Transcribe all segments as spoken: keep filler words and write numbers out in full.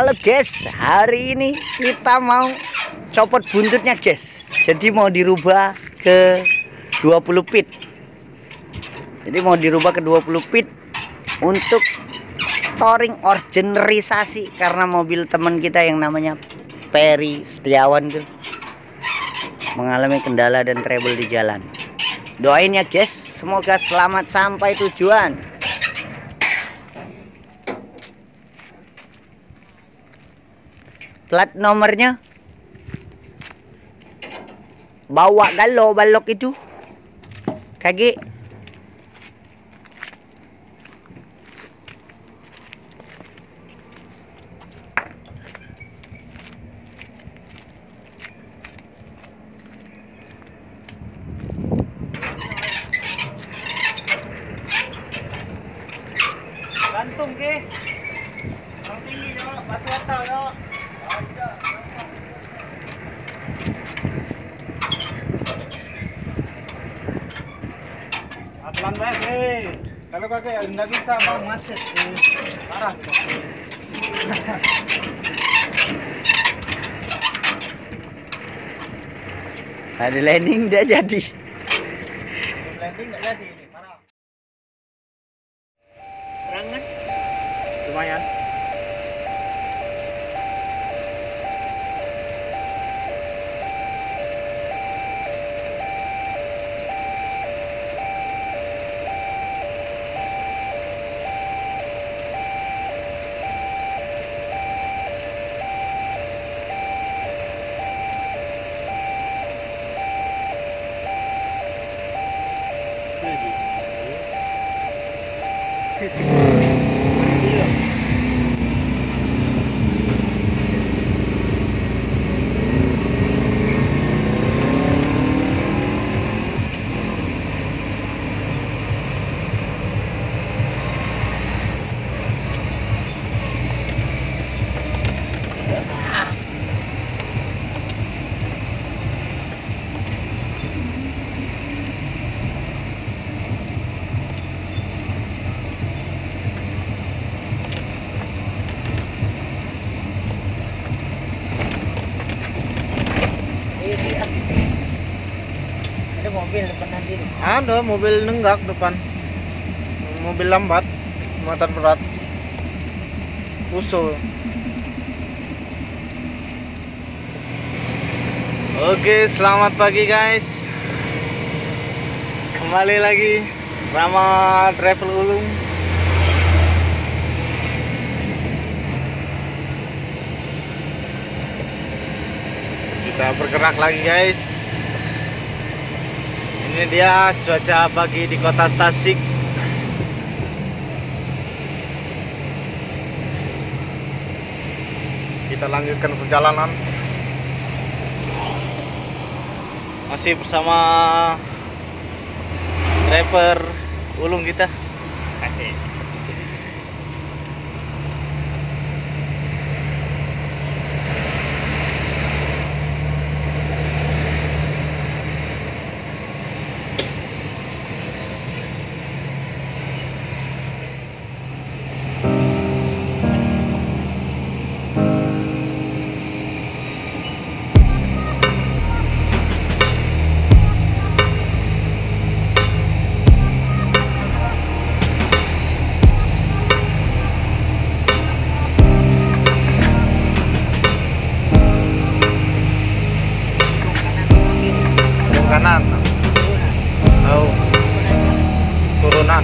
Halo guys, hari ini kita mau copot buntutnya guys. Jadi mau dirubah ke dua puluh feet. Jadi mau dirubah ke dua puluh feet untuk storing orgenerisasi, karena mobil teman kita yang namanya Peri Setiawan tuh mengalami kendala dan trouble di jalan. Doain ya guys, semoga selamat sampai tujuan. Plat nomornya bawa galo balok itu kage. Gantung ke. Yang tinggi je, batu atas je. Pelan baik ke. Kalau kakak tidak bisa, bang, macet ke. Parah ke. Ada landing dah jadi. Landing tak jadi ni, parah. Terang kan? Lumayan. Mobil depan nanti ada mobil nenggak depan, mobil lambat, muatan berat, usul. Oke, selamat pagi guys, kembali lagi sama travel Ulung. Kita bergerak lagi guys. Ini dia cuaca pagi di kota Tasik. Kita lanjutkan perjalanan. Masih bersama driver Ulung kita. Kanan, oh, turunan.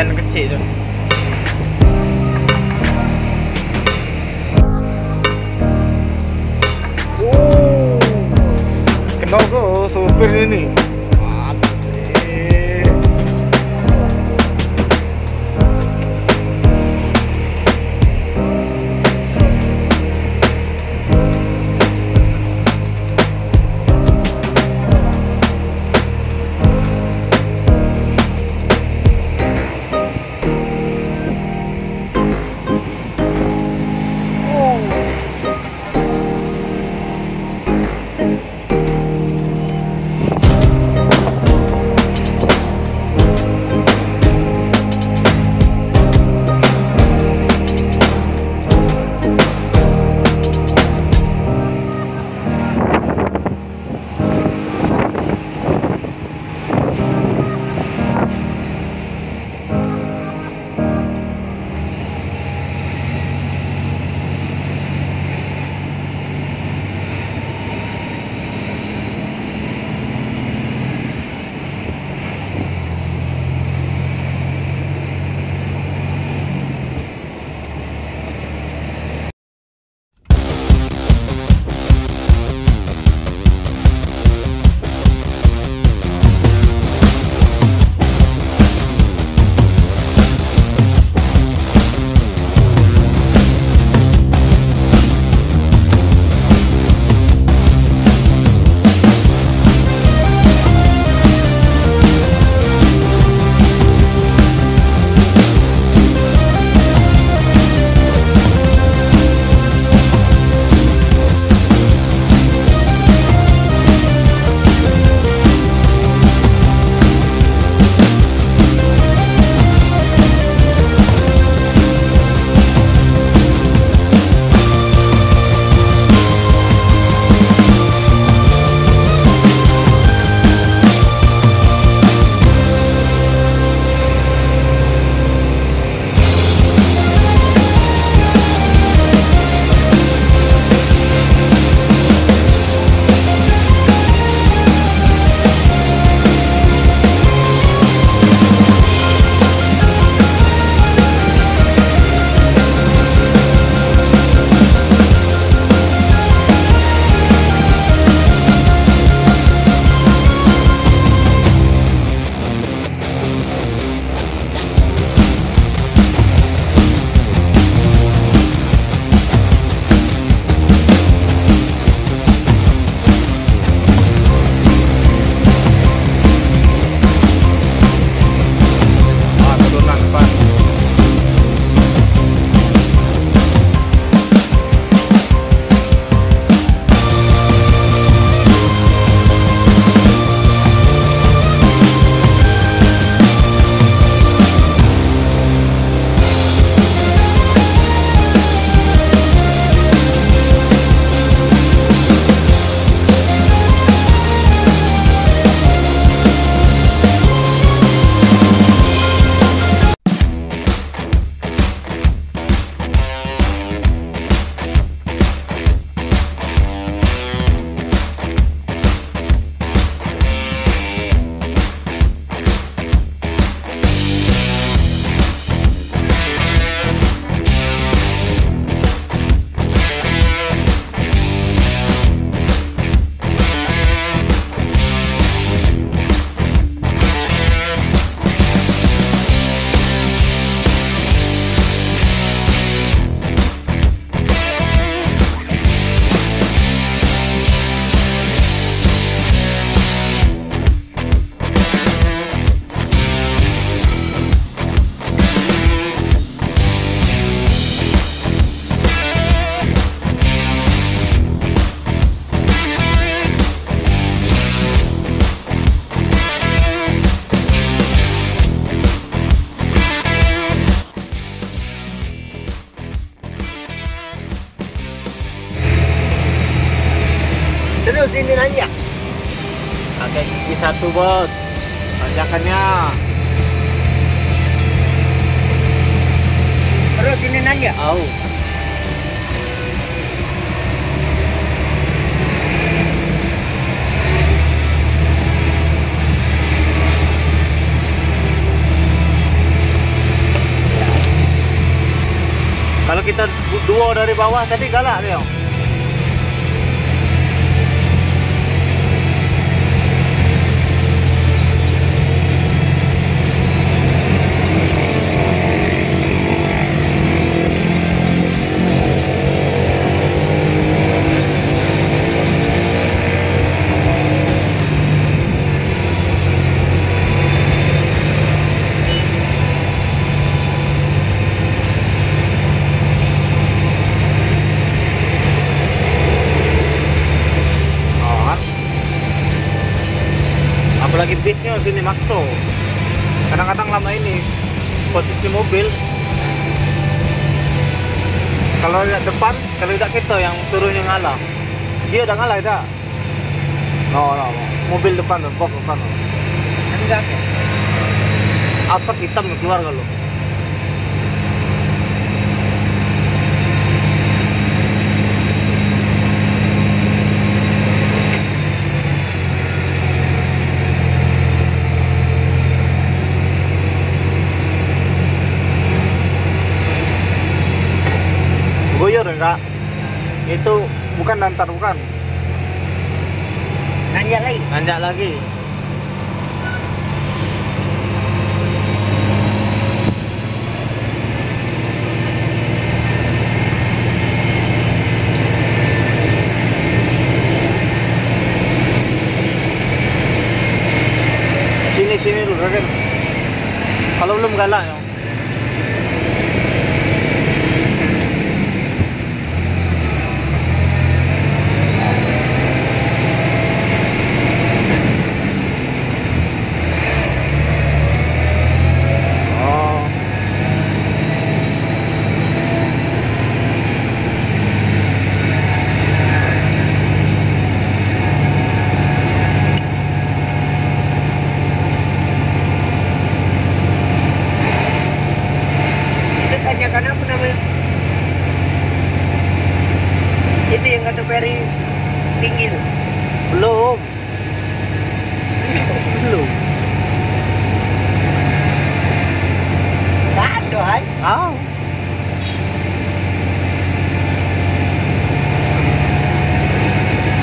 dan kecil tu. Oh, kenal kau sopir ni. Terus ini nanjak pakai gigi satu bos nanjakannya. Terus ini nanjak au oh. kita duo dari bawah tadi galak dia. Lagi bisnya sini makso. Kadang-kadang lama ini posisi mobil. Kalau lihat depan, kalau tidak kita yang turun yang ngalah. Dia udah ngalah dah. No, no, no. Mobil depan, bok depan. Enggak. Asap hitam keluar kalau. Enggak, itu bukan lantar, bukan nanjak lagi nanjak lagi sini-sini dulu kan kalau belum galak ya. Karena apa namanya itu yang kata Peri tinggi tuh belum belum tak doang ah.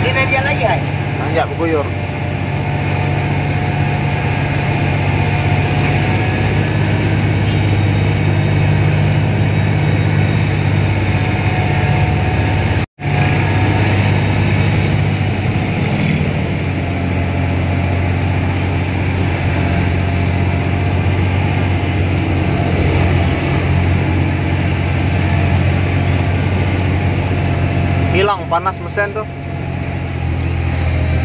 Ini nanjak lagi hai nanjak bergoyor. Hilang panas mesin tuh.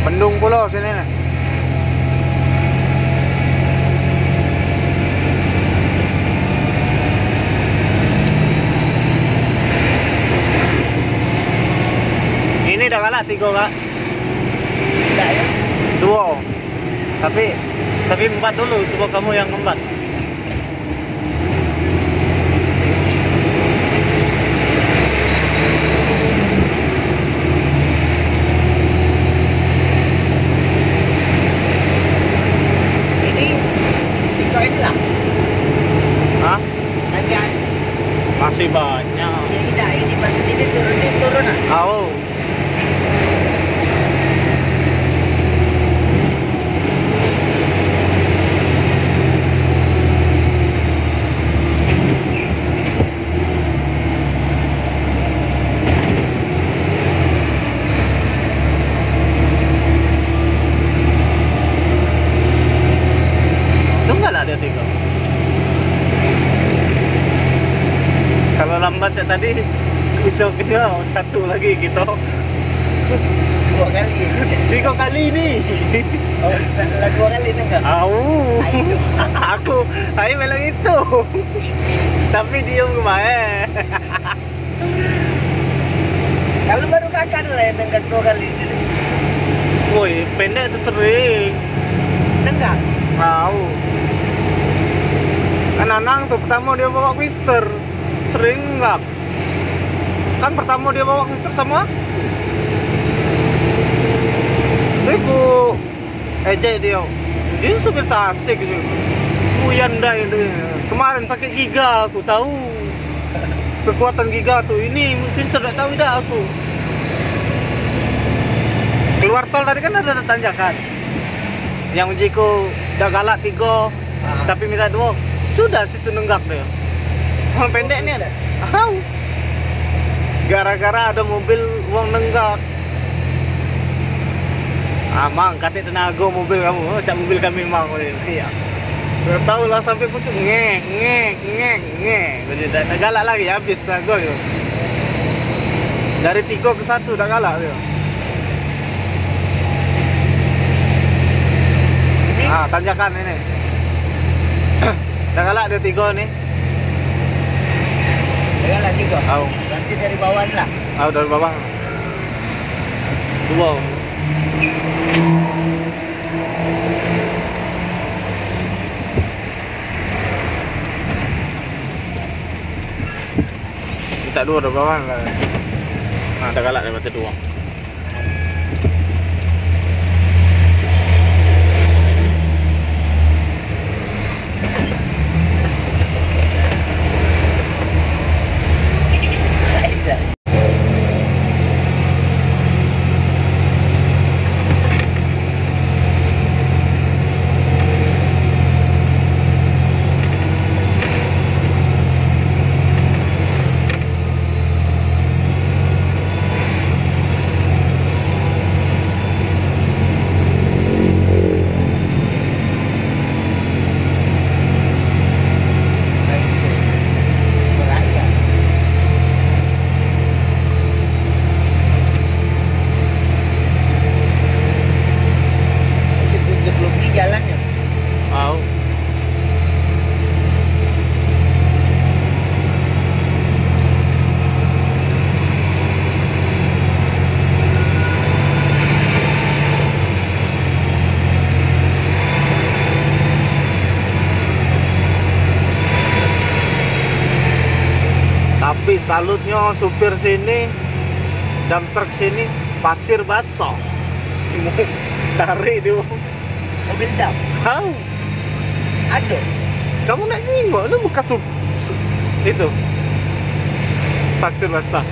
Mendung pula sini nih. Ini dah galak tiga kak. Tidak ya? Dua. Tapi tapi empat dulu, coba kamu yang empat. Masih banyak. Tidak, ini masih sini turun, ini turun ah. Oh. Tunggulah dia tiga. Kalau lambat cak tadi bisa-bisa satu lagi kita dua kali tiga kali ini oh, dua kali ini enggak? Auuu aku, saya bilang itu tapi diem kemarin kalau baru kakak lah yang nengkat dua kali sini woi pendek itu sering nengkat? Auuu kan Anang tuh pertama dia bawa Mister sering enggak kan pertama dia bawa Mister sama ibu ejek dia dia supir Tasik gitu. Kuyan dah ini kemarin pakai giga aku tahu. kekuatan Gigato ini mungkin sudah tahu tidak aku. Keluar tol tadi kan ada tanjakan. Yang ujiku udah galak tiga, ah. tapi minta dua. Sudah situ nenggak deh. Orang pendek nih ada. Au. Gara-gara ada mobil uang nenggak. Amang, katanya tenaga mobil kamu. Oh, cak mobil kami mang. Iya. Udah tahu lah sampai pucuk ngek ngek ngek ngek. Jadi tak galak lagi habis tenaga itu. Dari tiga ke satu tak galak dia. Ah, tanjakan ini. Dah galak dia tiga ni. Dah galak tiga. Au. Ganti dari bawah lah. Au dari bawah. Dua. Kita dua dari bawah lah. Nah, dah galak daripada dua. Tapi salutnya supir sini, dump truck sini, pasir basah. Tarik dia. Mobil dump. Hah? Ada. Kamu nak tengok lu buka sup, sup itu. Pasir basah.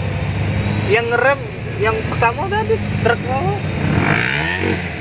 Yang ngerem yang pertama tadi truk.